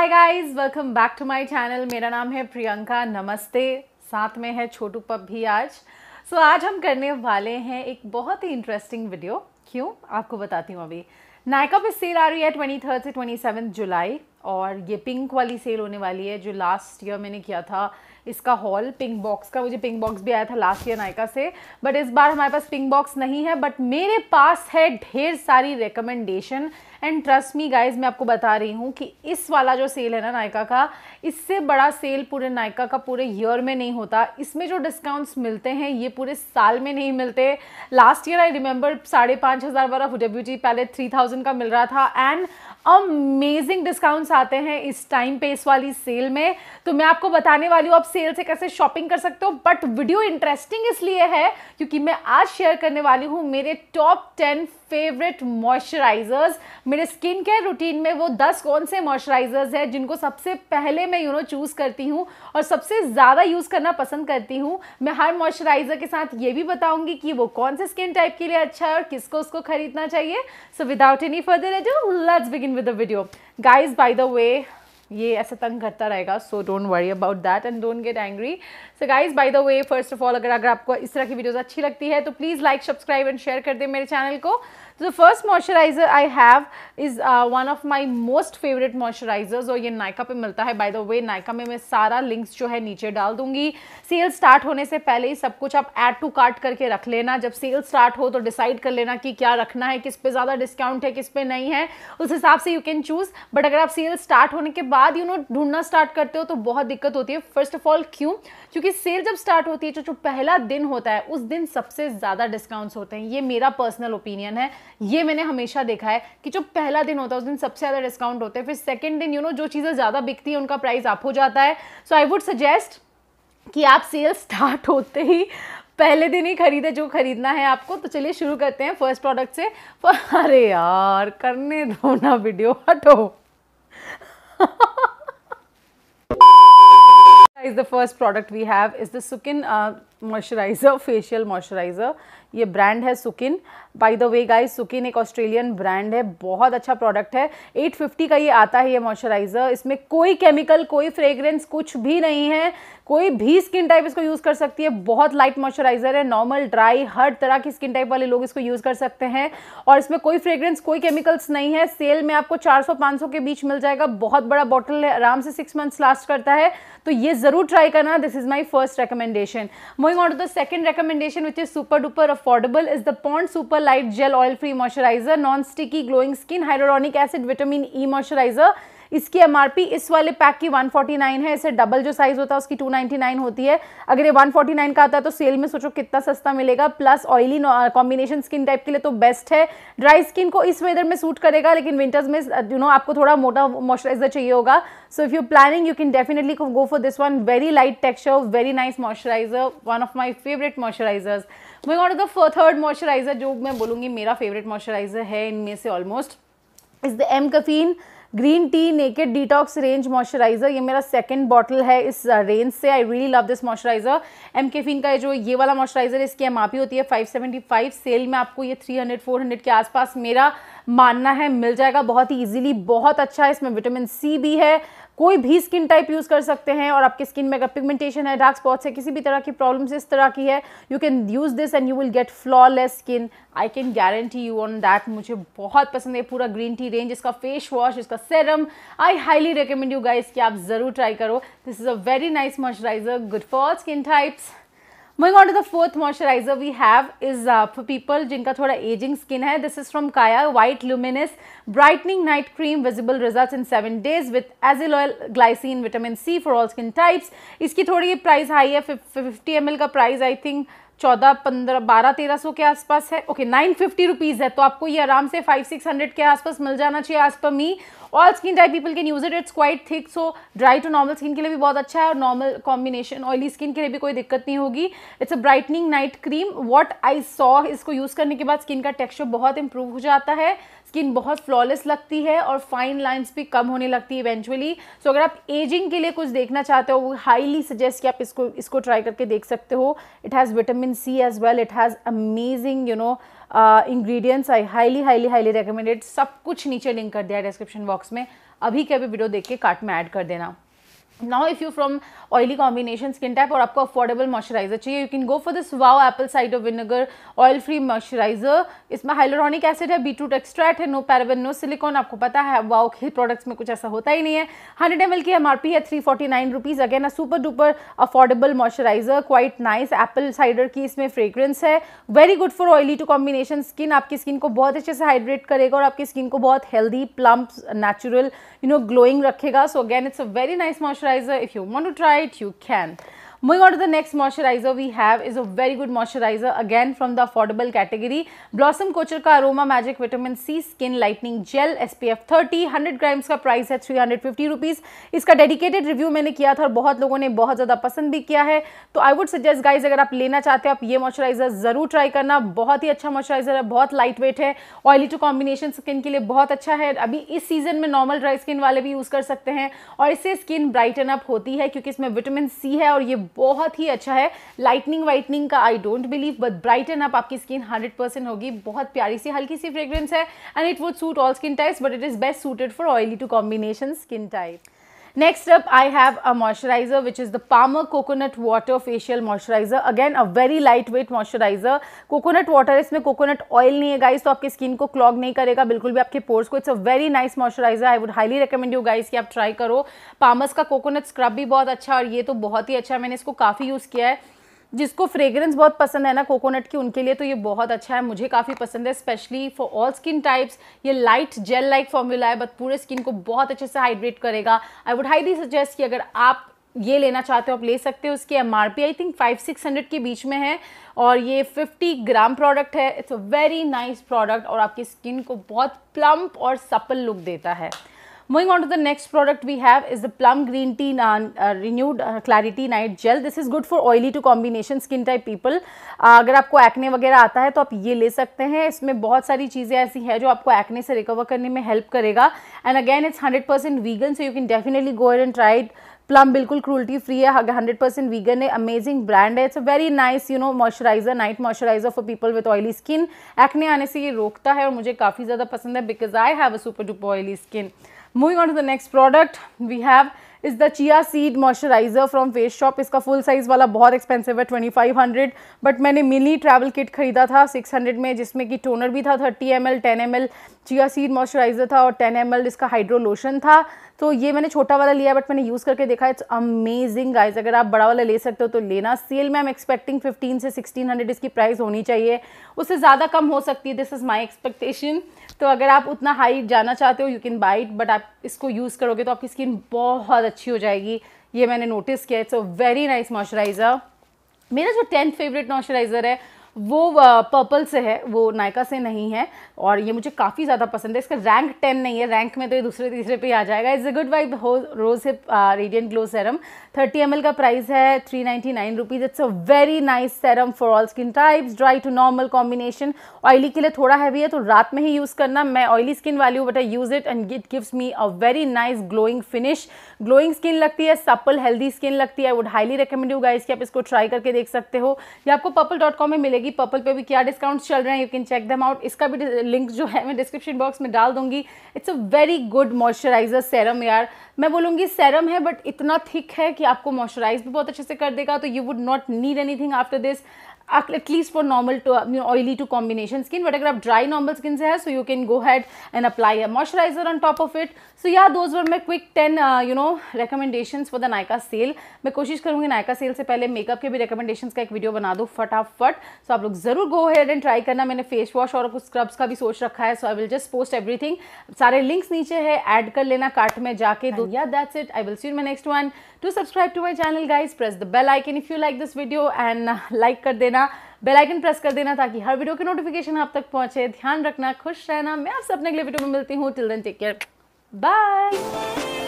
Hi guys, welcome back to my channel. मेरा नाम है प्रियंका, नमस्ते। साथ में है छोटू पप भी आज। सो आज हम करने वाले हैं एक बहुत ही इंटरेस्टिंग वीडियो। क्यों, आपको बताती हूँ। अभी नायका पे सेल आ रही है 23rd से 27th जुलाई, और ये पिंक वाली सेल होने वाली है जो लास्ट ईयर मैंने किया था। इसका हॉल पिंक बॉक्स का, मुझे पिंक बॉक्स भी आया था लास्ट ईयर नायका से, बट इस बार हमारे पास पिंक बॉक्स नहीं है। बट मेरे पास है ढेर सारी recommendation, and trust me guys, मैं आपको बता रही हूँ कि इस वाला जो सेल है ना नायका का, इससे बड़ा सेल पूरे नायका का पूरे ईयर में नहीं होता। इसमें जो डिस्काउंट्स मिलते हैं ये पूरे साल में नहीं मिलते। लास्ट ईयर आई रिमेंबर 5,500 वाला WT पैलेट 3,000 का मिल रहा था, एंड अमेजिंग डिस्काउंट्स आते हैं इस टाइम पे इस वाली सेल में। तो मैं आपको बताने वाली हूँ आप सेल से कैसे शॉपिंग कर सकते हो। बट वीडियो इंटरेस्टिंग इसलिए है क्योंकि मैं आज शेयर करने वाली हूँ मेरे टॉप 10 फेवरेट मॉइस्चराइजर्स। मेरे स्किन केयर रूटीन में वो 10 कौन से मॉइस्चराइजर्स हैं जिनको सबसे पहले मैं चूज़ करती हूँ और सबसे ज़्यादा यूज़ करना पसंद करती हूँ। मैं हर मॉइस्चराइजर के साथ ये भी बताऊँगी कि वो कौन से स्किन टाइप के लिए अच्छा है और किसको उसको खरीदना चाहिए। So without any further ado let's begin with the video. Guys by the way, ये ऐसे तंग करता रहेगा, so don't worry about that and don't get angry. So guys by the way, first of all अगर आपको इस तरह की वीडियोस अच्छी लगती है तो please like, subscribe and share कर दें मेरे चैनल को। तो first moisturiser I have is one of my most favourite moisturisers, और ये नायका पे मिलता है। बाय द वे, नायका में मैं सारा लिंक्स जो है नीचे डाल दूंगी। सेल स्टार्ट होने से पहले ही सब कुछ आप ऐड टू कार्ट करके रख लेना। जब सेल स्टार्ट हो तो डिसाइड कर लेना कि क्या रखना है, किस पे ज़्यादा डिस्काउंट है, किस पे नहीं है, उस हिसाब से यू कैन चूज़। बट अगर आप सेल स्टार्ट होने के बाद ढूंढना स्टार्ट करते हो तो बहुत दिक्कत होती है। फर्स्ट ऑफ ऑल क्यों, क्योंकि सेल जब स्टार्ट होती है जो पहला दिन होता है उस दिन सबसे ज़्यादा डिस्काउंट्स होते हैं। ये मेरा पर्सनल ओपिनियन है, ये मैंने हमेशा देखा है कि जो पहला दिन होता है उस दिन सबसे ज़्यादा डिस्काउंट होते हैं। फिर सेकंड दिन जो चीज़ें ज़्यादा बिकती हैं उनका प्राइस अप हो जाता है। सो आई वुड सजेस्ट कि आप सेल स्टार्ट होते ही पहले दिन ही खरीदे जो खरीदना है आपको। तो चलिए शुरू करते हैं फर्स्ट प्रोडक्ट से। अरे यार करने दो ना वीडियो, हटो। The first product we have is the Sukin moisturizer, facial moisturizer. ये ब्रांड है Sukin. By the way guys, Sukin एक ऑस्ट्रेलियन ब्रांड है, बहुत अच्छा प्रोडक्ट है। 850 का ये आता है ये मॉइस्चराइज़र। इसमें कोई केमिकल, कोई फ्रेग्रेंस, कुछ भी नहीं है। कोई भी स्किन टाइप इसको यूज़ कर सकती है। बहुत लाइट मॉइस्चराइज़र है, नॉर्मल, ड्राई, हर तरह की स्किन टाइप वाले लोग इसको यूज़ कर सकते हैं। और इसमें कोई फ्रेग्रेंस, कोई केमिकल्स नहीं है। सेल में आपको 400-500 के बीच मिल जाएगा। बहुत बड़ा बॉटल है, आराम से 6 months लास्ट करता है। तो ये ज़रूर ट्राई करना। This is my first recommendation. Moving on to the second recommendation which is super duper affordable is the Pond's super light gel oil free moisturizer, non sticky glowing skin, hyaluronic acid, vitamin E moisturizer। इसकी MRP इस वाले pack की 149 है। इससे double जो size होता है उसकी 299 होती है। अगर ये 149 का आता है तो सेल में सोचो कितना सस्ता मिलेगा। Plus oily combination skin type के लिए तो बेस्ट है। ड्राई स्किन को इस वेदर में सूट करेगा, लेकिन विंटर्स में आपको थोड़ा मोटा मॉइस्चराइजर चाहिए होगा। So if you planning you can definitely go for this one. Very light texture, very nice moisturiser, one of my favourite moisturisers. Moving on to the third moisturiser जो मैं बोलूँगी मेरा फेवरेट मॉइस्चराइजर है इनमें से almost, is the एमकैफिन green tea naked detox range moisturiser. ये मेरा second bottle है इस रेंज से। I really love this moisturiser. एमकैफिन का जो ये वाला मॉइस्चराइज़र, इसकी MRP होती है 575। सेल में आपको ये 300-400 के आसपास मेरा मानना है मिल जाएगा बहुत ही ईजिली। बहुत अच्छा है, इसमें विटामिन C भी है। कोई भी स्किन टाइप यूज़ कर सकते हैं, और आपकी स्किन में अगर पिगमेंटेशन है, डार्क स्पॉट्स है, किसी भी तरह की प्रॉब्लम्स इस तरह की है, you can use this and you will get flawless skin. I can guarantee you on that. मुझे बहुत पसंद है पूरा ग्रीन टी रेंज, इसका फेस वॉश, इसका serum. I highly recommend you guys कि आप ज़रूर ट्राई करो। This is a very nice moisturiser, good for skin types. Moving on to the fourth moisturiser we have is for people जिनका थोड़ा ageing skin है। This is from Kaya, white luminous brightening night cream, visible results in 7 days with agile oil, glycine, vitamin C for all skin types. इसकी थोड़ी price high है, 50 ml का price I think 1400-1300 के आसपास है। ओके, 950 रुपीज़ है। तो आपको ये आराम से 500-600 के आसपास मिल जाना चाहिए। As per me, all skin type people can use it. It's quite thick, so dry to normal skin के लिए भी बहुत अच्छा है, और नॉर्मल कॉम्बिनेशन ऑयली स्किन के लिए भी कोई दिक्कत नहीं होगी। It's a brightening night cream. What I saw, इसको यूज़ करने के बाद स्किन का टेक्सचर बहुत इंप्रूव हो जाता है, स्किन बहुत फ्लॉलेस लगती है, और फाइन लाइंस भी कम होने लगती है इवेंचुअली। सो अगर आप एजिंग के लिए कुछ देखना चाहते हो, वो हाईली सजेस्ट कि आप इसको ट्राई करके देख सकते हो। It has vitamin C as well. It has amazing ingredients. I highly recommended. सब कुछ नीचे लिंक कर दिया है डिस्क्रिप्शन बॉक्स में, अभी के अभी वीडियो देख के कार्ट में ऐड कर देना। Now if you from oily combination skin type और आपको अफोर्डेबल मॉइस्चराइजर चाहिए, you can go for this wow apple cider vinegar oil free moisturiser. इसमें हाइलुरोनिक एसिड है, बीटरूट एक्सट्रैक्ट है, नो पैराबेन नो सिलिकॉन। आपको पता है वाओ के प्रोडक्ट्स में कुछ ऐसा होता ही नहीं है। 100 ml की MRP है ₹349। Again super duper affordable moisturiser, quite nice. Apple cider की इसमें फ्रेग्रेंस है, very good for oily to combination skin. आपकी स्किन को बहुत अच्छे से हाइड्रेट करेगा और आपकी स्किन को बहुत healthy, plump, natural, you know, glowing रखेगा। So again it's a very nice moisturiser. If you want to try it, you can. Moving on to the next moisturizer we have is a very good moisturizer again from the affordable category. Blossom Kochhar का Aroma Magic Vitamin C Skin Lightening Gel SPF 30 100 grams का price है ₹350। इसका dedicated review मैंने किया था और बहुत लोगों ने बहुत ज़्यादा पसंद भी किया है। तो आई वुड सजेस्ट गाइज, अगर आप लेना चाहते हो आप ये मॉइस्चराइजर ज़रूर ट्राई करना। बहुत ही अच्छा मॉइस्चराइजर है, बहुत लाइट वेट है, ऑयली टू कॉम्बिनेशन स्किन के लिए बहुत अच्छा है। अभी इस सीजन में नॉर्मल ड्राई स्किन वाले भी यूज़ कर सकते हैं और इससे स्किन ब्राइटन अप होती है क्योंकि इसमें विटामिन सी है और ये बहुत ही अच्छा है। लाइटनिंग वाइटनिंग का I don't believe, but brighten up आपकी स्किन 100% होगी। बहुत प्यारी सी हल्की सी फ्रेग्रेंस है and it would suit all skin types, but it is best suited for oily to combination skin type. Next up, I have a moisturizer which is the Palmer Coconut Water Facial Moisturizer. Again, a very lightweight moisturizer. Coconut water, इसमें coconut oil नहीं है guys, तो आपकी skin को clog नहीं करेगा बिल्कुल भी, आपके pores को। It's a very nice moisturizer. I would highly recommend you guys कि आप try करो। Palmer's का coconut scrub भी बहुत अच्छा और ये तो बहुत ही अच्छा है। मैंने इसको काफ़ी use किया है। जिसको फ्रेग्रेंस बहुत पसंद है ना कोकोनट की, उनके लिए तो ये बहुत अच्छा है। मुझे काफ़ी पसंद है, specially for all skin types. ये लाइट जेल लाइक फॉर्मूला है, बट पूरे स्किन को बहुत अच्छे से हाइड्रेट करेगा। आई वुड हाईली सजेस्ट कि अगर आप ये लेना चाहते हो आप ले सकते हो। इसकी MRP आई थिंक 500-600 के बीच में है और ये 50 ग्राम प्रोडक्ट है। It's a very nice product और आपकी स्किन को बहुत प्लम्प और सपल लुक देता है। Moving on to the next product we have is the Plum Green Tea Renewed Clarity Night Gel. This is good for oily to combination skin type people. अगर आपको acne वगैरह आता है तो आप ये ले सकते हैं। इसमें बहुत सारी चीज़ें ऐसी हैं जो आपको एक्ने से रिकवर करने में हेल्प करेगा। And again it's 100% vegan, so you can definitely go and try it. Plum बिल्कुल क्रूल्टी फ्री है, 100% वीगन है, अमेजिंग ब्रांड है। It's a very nice, you know, moisturiser, night moisturiser for people with oily skin. Acne आने से ये रोकता है और मुझे काफ़ी ज़्यादा पसंद है because I have a super duper oily skin. Moving on to the next product we have is the Chia Seed Moisturizer from Face Shop. इसका full size वाला बहुत expensive है, 2500, बट मैंने mini travel kit खरीदा था 600 में, जिसमें कि toner भी था 30 ml, 10 ml Chia Seed Moisturizer था और 10 ml इसका हाइड्रो लोशन था। तो ये मैंने छोटा वाला लिया बट मैंने यूज़ करके देखा, इट्स अमेजिंग गाइज। अगर आप बड़ा वाला ले सकते हो तो लेना। सेल में आई एम एक्सपेक्टिंग 1500 से 1600 इसकी प्राइस होनी चाहिए, उससे ज़्यादा कम हो सकती है, दिस इज़ माई एक्सपेक्टेशन। तो अगर आप उतना हाई जाना चाहते हो you can buy it, but आप इसको यूज़ करोगे तो आपकी स्किन बहुत अच्छी हो जाएगी, ये मैंने नोटिस किया। It's a very nice moisturiser. मेरा जो 10th फेवरेट मॉइस्चराइज़र है वो पर्पल से है, वो नायका से नहीं है और ये मुझे काफ़ी ज़्यादा पसंद है। इसका रैंक 10 नहीं है, रैंक में तो ये दूसरे तीसरे पे आ जाएगा। It's a good vibe rose hip radiant glow serum, 30 ml का प्राइस है ₹399। It's a very nice serum for all skin types, dry to normal combination. Oily के लिए थोड़ा हैवी है तो रात में ही यूज़ करना। मैं ऑयली स्किन वाली हूँ but I use it and it gives me a very nice glowing finish. Glowing skin लगती है, सपल हेल्दी स्किन लगती है। I would highly recommend you guys कि आप इसको ट्राई करके देख सकते हो। या आपको purple.com में मिलेगा। पर्पल पे भी क्या डिस्काउंट्स चल रहे हैं, you can check them out. इसका भी लिंक जो है मैं डिस्क्रिप्शन बॉक्स में डाल दूंगी। It's a very good moisturiser serum. यार मैं बोलूंगी सेरम है बट इतना थिक है कि आपको मॉइस्चराइज भी बहुत अच्छे से कर देगा। तो you would not need anything after this, at least for normal to oily to combination skin. But अगर आप ड्राई नॉर्मल स्किन से है so you can go ahead and apply a moisturiser on top of it. So yeah those were my quick 10 recommendations for the Nykaa sale. मैं कोशिश करूँगी Nykaa cell से पहले makeup के भी रिकमेंडेशंस का एक वीडियो बना दूँ फटाफट। सो आप लोग ज़रूर गो हैड एंड ट्राई करना। मैंने फेस वॉश और कुछ स्क्रब्स का भी सोच रखा है, so I will just post everything. सारे लिंक्स नीचे है, ऐड कर लेना कार्ट में जाके। Yeah, that's it. I will see you in my next one. Do subscribe to my channel, guys. Press the bell icon if you like this video and like कर देना, bell icon press कर देना ताकि हर video की notification आप तक पहुँचे। ध्यान रखना, खुश रहना। मैं आप सबने अगले वीडियो में मिलती हूँ। Till then, take care. Bye.